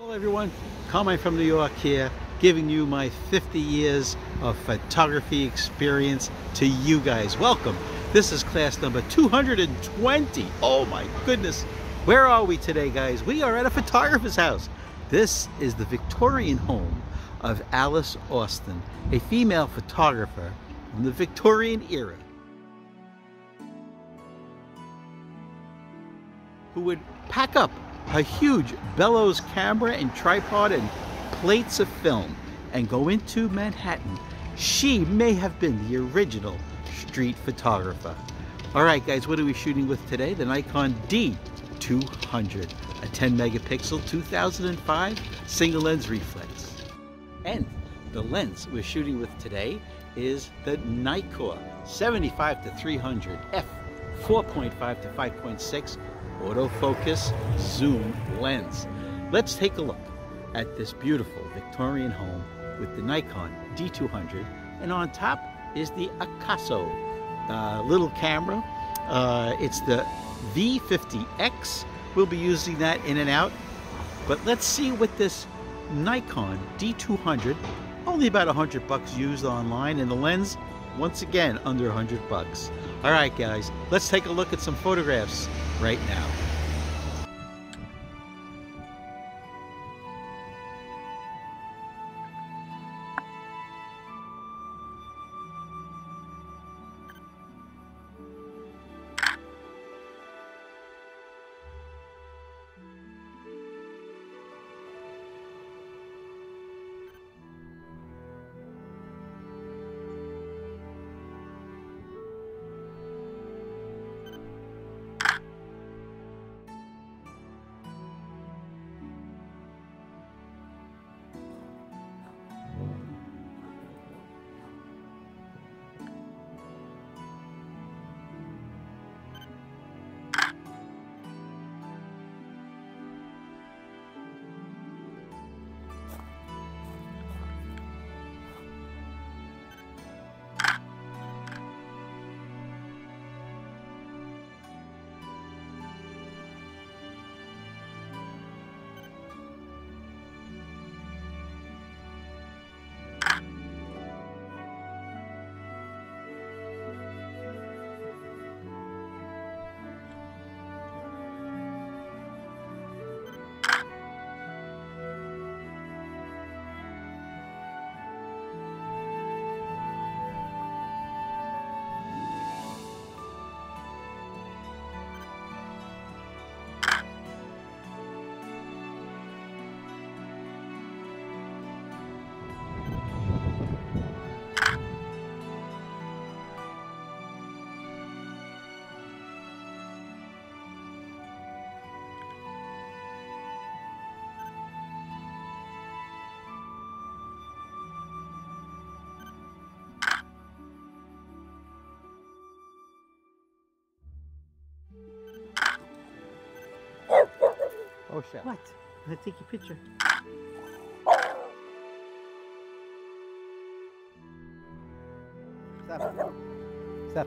Hello everyone, Carmine from New York here, giving you my 50 years of photography experience to you guys. Welcome. This is class number 220. Oh my goodness. Where are we today, guys? We are at a photographer's house. This is the Victorian home of Alice Austen, a female photographer from the Victorian era, who would pack up a huge bellows camera and tripod and plates of film and go into Manhattan. She may have been the original street photographer. All right, guys, what are we shooting with today? The Nikon D200, a 10 megapixel 2005 single lens reflex. And the lens we're shooting with today is the Nikkor 75-300 f 4.5 to 5.6 autofocus zoom lens. Let's take a look at this beautiful Victorian home with the Nikon D200, and on top is the Akaso little camera. It's the V50X. We'll be using that in and out, but let's see what this Nikon D200, only about $100 used online, and the lens, once again, under $100. All right, guys, let's take a look at some photographs right now. What? I'm going to take your picture. Stop. Stop.